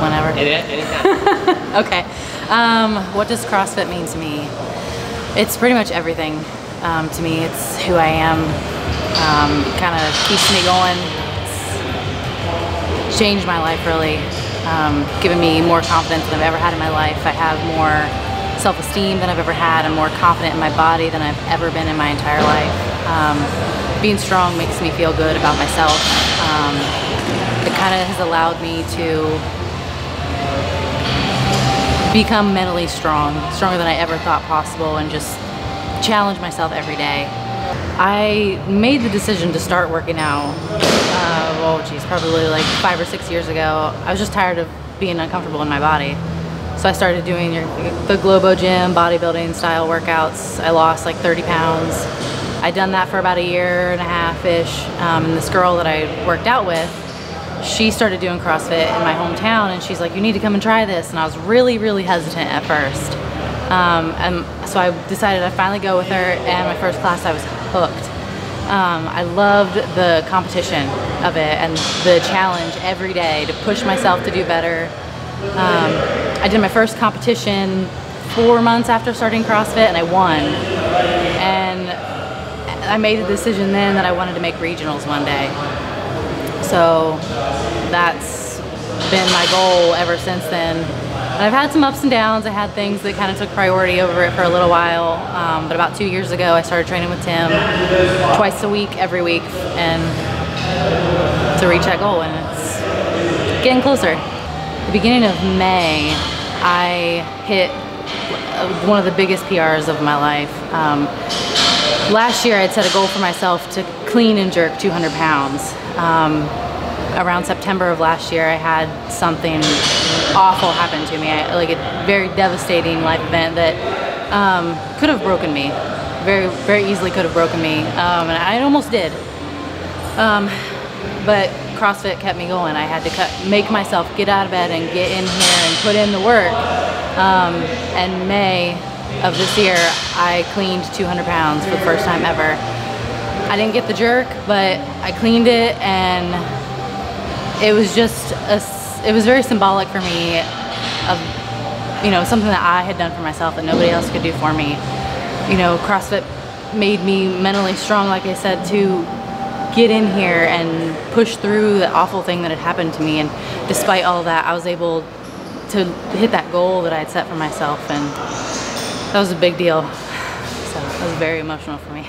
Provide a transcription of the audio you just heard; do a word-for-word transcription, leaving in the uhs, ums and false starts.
whenever. It is, it is. Okay. Um, what does CrossFit mean to me? It's pretty much everything um, to me. It's who I am. Um, it kind of keeps me going. It's changed my life, really. Um, given me more confidence than I've ever had in my life. I have more self-esteem than I've ever had. I'm more confident in my body than I've ever been in my entire life. Um, being strong makes me feel good about myself. Um, it kind of has allowed me to become mentally strong, stronger than I ever thought possible, and just challenge myself every day. I made the decision to start working out, uh, oh geez, probably like five or six years ago. I was just tired of being uncomfortable in my body. So I started doing your, the Globo Gym bodybuilding style workouts. I lost like thirty pounds. I'd done that for about a year and a half-ish. Um, and this girl that I worked out with, she started doing CrossFit in my hometown, and she's like, you need to come and try this. And I was really, really hesitant at first. Um, and so I decided I'd finally go with her, and my first class I was hooked. Um, I loved the competition of it and the challenge every day to push myself to do better. Um, I did my first competition four months after starting CrossFit, and I won. And I made the decision then that I wanted to make regionals one day. So that's been my goal ever since then. And I've had some ups and downs. I had things that kind of took priority over it for a little while. Um, but about two years ago, I started training with Tim twice a week, every week, and to reach that goal, and it's getting closer. The beginning of May, I hit one of the biggest P Rs of my life. Um, last year, I had set a goal for myself to clean and jerk two hundred pounds. Um, around September of last year, I had something awful happen to me, I, like a very devastating life event that um, could have broken me, very, very easily could have broken me, um, and I almost did. Um, but CrossFit kept me going. I had to cut, make myself get out of bed and get in here and put in the work. Um, and May of this year, I cleaned two hundred pounds for the first time ever. I didn't get the jerk, but I cleaned it, and it was just, a, it was very symbolic for me of, you know, something that I had done for myself that nobody else could do for me. You know, CrossFit made me mentally strong, like I said, to get in here and push through the awful thing that had happened to me, and despite all that, I was able to hit that goal that I had set for myself, and that was a big deal. So it was very emotional for me.